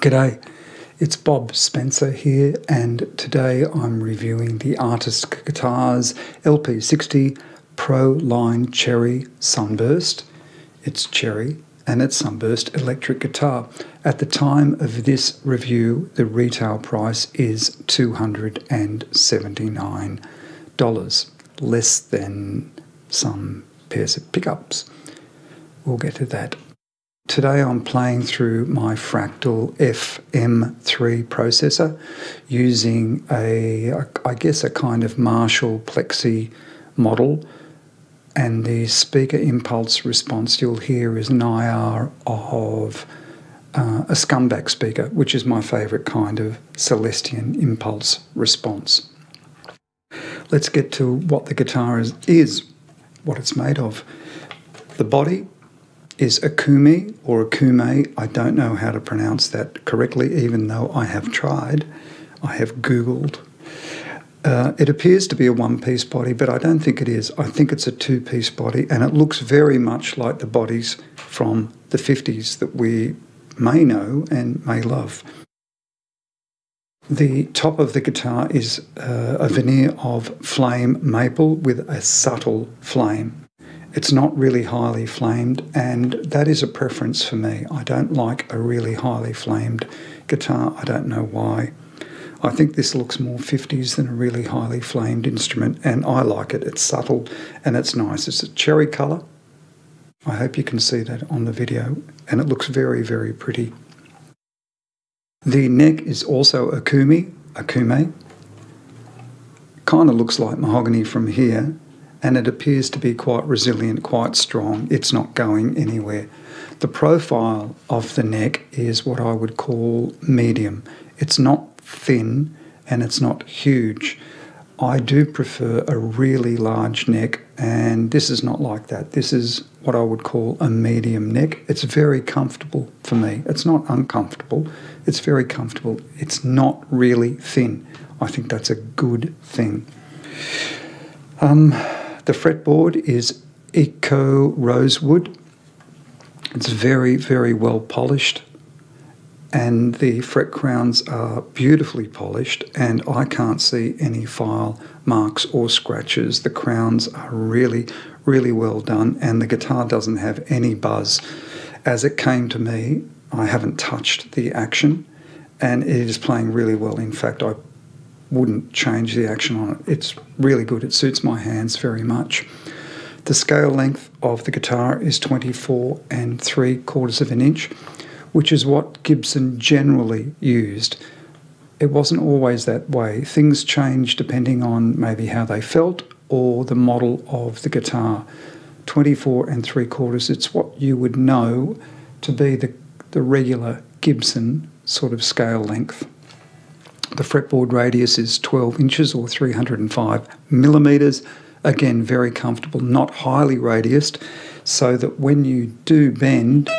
G'day, it's Bob Spencer here, and today I'm reviewing the Artist Guitars LP60PRO Line Cherry Sunburst. It's cherry and it's sunburst electric guitar. At the time of this review, the retail price is $279, less than some pairs of pickups. We'll get to that. Today I'm playing through my Fractal FM3 processor using I guess a kind of Marshall Plexi model, and the speaker impulse response you'll hear is an IR of a scumbag speaker, which is my favourite kind of Celestion impulse response. Let's get to what the guitar is what it's made of. The body is Akumi, or Okoumé. I don't know how to pronounce that correctly, even though I have tried. I have Googled. It appears to be a one-piece body, but I don't think it is. I think it's a two-piece body, and it looks very much like the bodies from the 50s that we may know and may love. The top of the guitar is a veneer of flame maple with a subtle flame. It's not really highly flamed, and that is a preference for me. I don't like a really highly flamed guitar. I don't know why. I think this looks more 50s than a really highly flamed instrument, and I like it. It's subtle and it's nice. It's a cherry colour. I hope you can see that on the video, and it looks very, very pretty. The neck is also Okoumé. Kind of looks like mahogany from here, and it appears to be quite resilient, quite strong. It's not going anywhere. The profile of the neck is what I would call medium. It's not thin and it's not huge. I do prefer a really large neck, and this is not like that. This is what I would call a medium neck. It's very comfortable for me. It's not uncomfortable. It's very comfortable. It's not really thin. I think that's a good thing. The fretboard is Eco Rosewood. It's very, very well polished, and the fret crowns are beautifully polished, and I can't see any file marks or scratches. The crowns are really, really well done, and the guitar doesn't have any buzz. As it came to me, I haven't touched the action, and it is playing really well. In fact, I wouldn't change the action on it. It's really good. It suits my hands very much. The scale length of the guitar is 24 3/4 of an inch, which is what Gibson generally used. It wasn't always that way. Things changed depending on maybe how they felt or the model of the guitar. 24 3/4, it's what you would know to be the regular Gibson sort of scale length. The fretboard radius is 12 inches or 305 millimetres. Again, very comfortable, not highly radiused, so that when you do bend,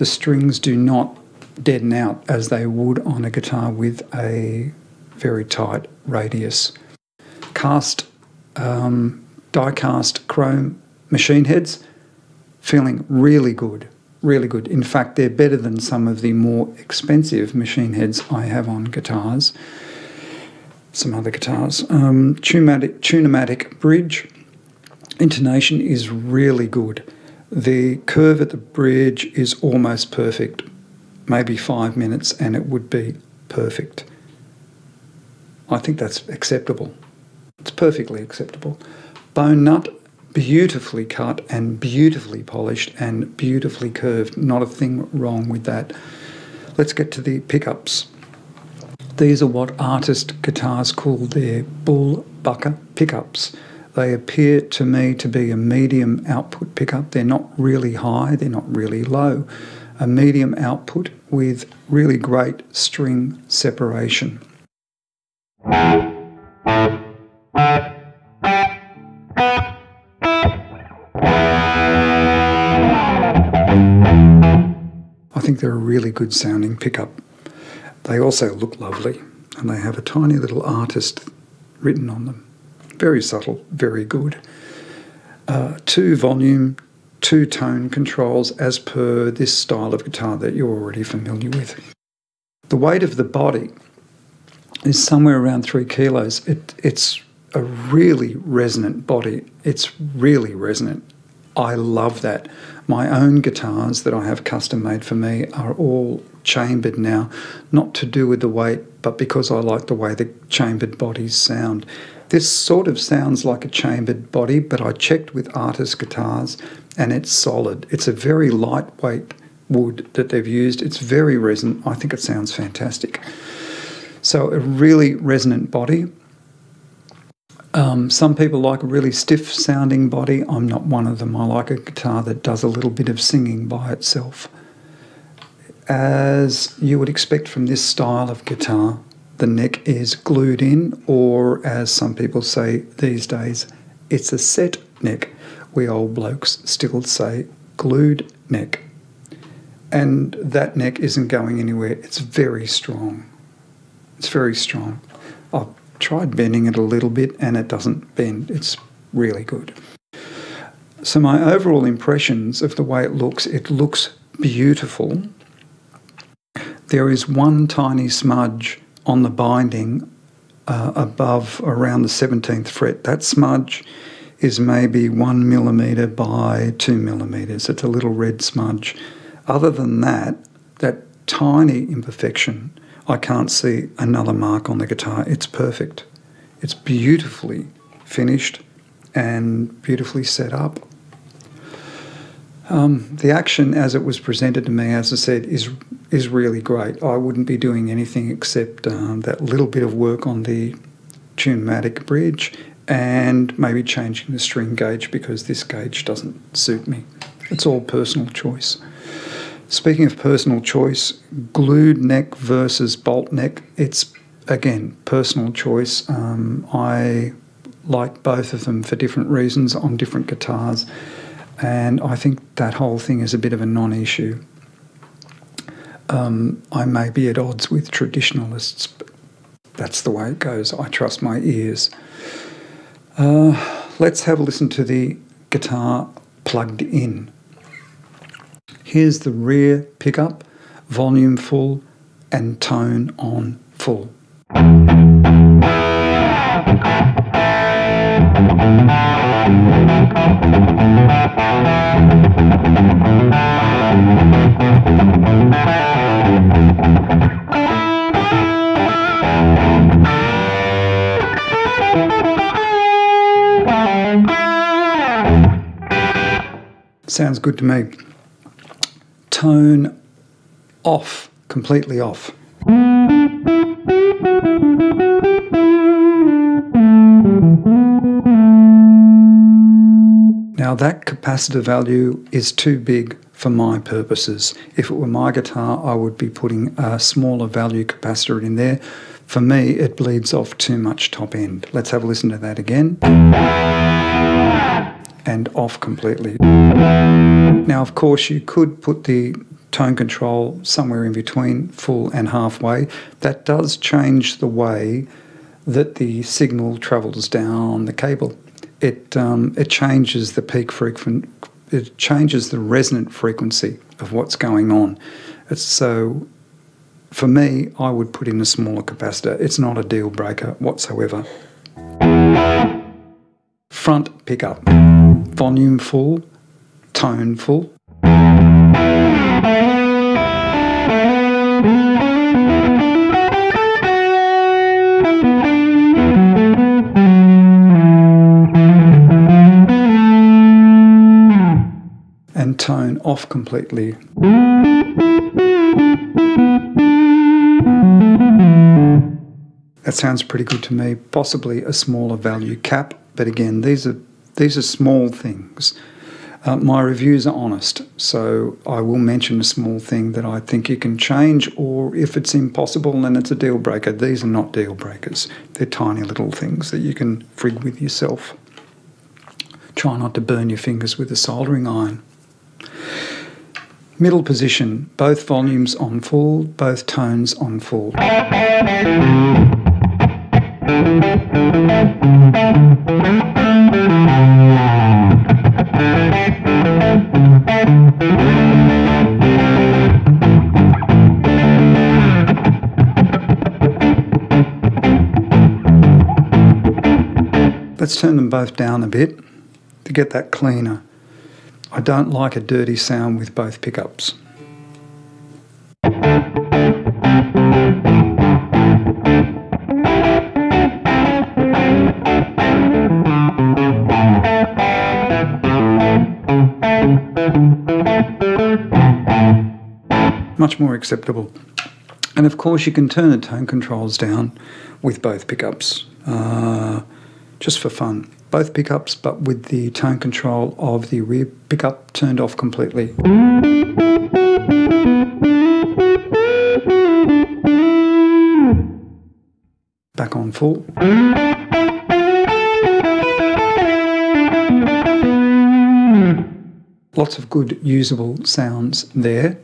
the strings do not deaden out as they would on a guitar with a very tight radius. Die-cast chrome machine heads, feeling really good. Really good. In fact, they're better than some of the more expensive machine heads I have on guitars, some other guitars. Tune-o-matic bridge. Intonation is really good. The curve at the bridge is almost perfect. Maybe 5 minutes and it would be perfect. I think that's acceptable. It's perfectly acceptable. Bone nut, beautifully cut and beautifully polished and beautifully curved. Not a thing wrong with that. Let's get to the pickups. These are what Artist Guitars call their bull bucker pickups. They appear to me to be a medium output pickup. They're not really high, they're not really low. A medium output with really great string separation. I think they're a really good sounding pickup. They also look lovely, and they have a tiny little artist written on them. Very subtle, very good. Two volume two tone controls as per this style of guitar that you're already familiar with. The weight of the body is somewhere around 3 kilos. It's a really resonant body. It's really resonant. I love that. My own guitars that I have custom made for me are all chambered now, not to do with the weight, but because I like the way the chambered bodies sound. This sort of sounds like a chambered body, but I checked with Artist Guitars and it's solid. It's a very lightweight wood that they've used. It's very resonant. I think it sounds fantastic. So a really resonant body. Some people like a really stiff sounding body. I'm not one of them. I like a guitar that does a little bit of singing by itself. As you would expect from this style of guitar, the neck is glued in, or as some people say these days, it's a set neck. We old blokes still say glued neck. And that neck isn't going anywhere. It's very strong. It's very strong. I've tried bending it a little bit and it doesn't bend. It's really good. So my overall impressions of the way it looks beautiful. There is one tiny smudge on the binding above around the 17th fret. That smudge is maybe 1 millimetre by 2 millimetres. It's a little red smudge. Other than that, that tiny imperfection, I can't see another mark on the guitar. It's perfect. It's beautifully finished and beautifully set up. The action as it was presented to me, as I said, is really great. I wouldn't be doing anything except that little bit of work on the Tune-o-matic bridge and maybe changing the string gauge because this gauge doesn't suit me. It's all personal choice. Speaking of personal choice, glued neck versus bolt neck, it's, again, personal choice. I like both of them for different reasons on different guitars, and I think that whole thing is a bit of a non-issue. I may be at odds with traditionalists, but that's the way it goes. I trust my ears. Let's have a listen to the guitar plugged in. Here's the rear pickup, volume full and tone on full. Sounds good to me. Tone off, completely off. Now that capacitor value is too big for my purposes. If it were my guitar, I would be putting a smaller value capacitor in there. For me, it bleeds off too much top end. Let's have a listen to that again. And off completely. Now, of course, you could put the tone control somewhere in between, full and halfway. That does change the way that the signal travels down the cable. It changes the peak frequency. It changes the resonant frequency of what's going on. So, for me, I would put in a smaller capacitor. It's not a deal breaker whatsoever. Front pickup. Volume full, tone full. And tone off completely. That sounds pretty good to me. Possibly a smaller value cap, but again, these are small things. My reviews are honest, so I will mention a small thing that I think you can change, or if it's impossible, then it's a deal breaker. These are not deal breakers. They're tiny little things that you can frig with yourself. Try not to burn your fingers with a soldering iron. Middle position, both volumes on full, both tones on full. Let's turn them both down a bit to get that cleaner. I don't like a dirty sound with both pickups. Much more acceptable. And of course you can turn the tone controls down with both pickups. Just for fun. Both pickups, but with the tone control of the rear pickup turned off completely. Back on full. Lots of good usable sounds there.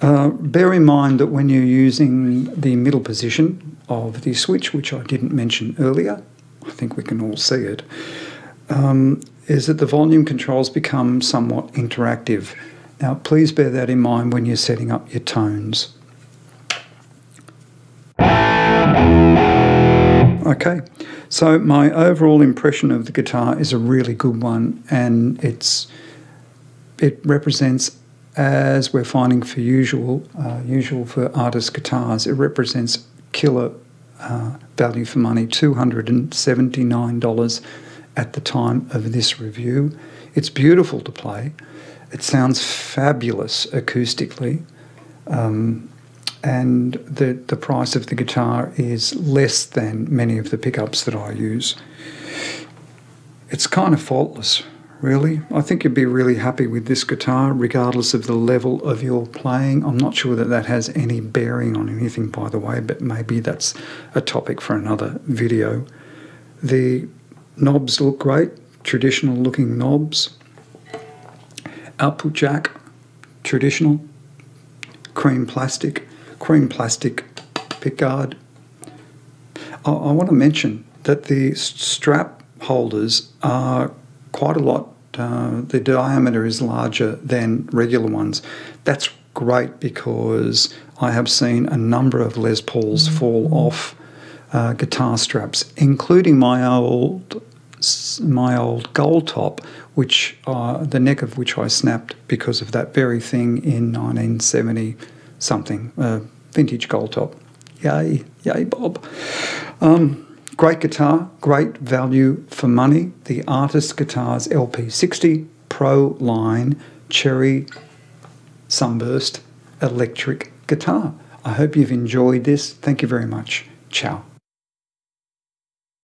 Bear in mind that when you're using the middle position of the switch, which I didn't mention earlier, I think we can all see it, is that the volume controls become somewhat interactive. Now, please bear that in mind when you're setting up your tones. Okay, so my overall impression of the guitar is a really good one, and it represents, as we're finding for usual for Artist Guitars, it represents killer value for money, $279 at the time of this review. It's beautiful to play. It sounds fabulous acoustically. And the price of the guitar is less than many of the pickups that I use. It's kind of faultless, really. I think you'd be really happy with this guitar, regardless of the level of your playing. I'm not sure that that has any bearing on anything, by the way, but maybe that's a topic for another video. The knobs look great, traditional looking knobs. Output jack, traditional. Cream plastic pickguard. I want to mention that the strap holders are quite a lot, the diameter is larger than regular ones. That's great because I have seen a number of Les Pauls fall off guitar straps, including my old Gold Top, which the neck of which I snapped because of that very thing in 1970 something, vintage Gold Top. Yay, yay, Bob. Great guitar, great value for money. The Artist Guitars LP60PRO line Cherry Sunburst electric guitar. I hope you've enjoyed this. Thank you very much. Ciao.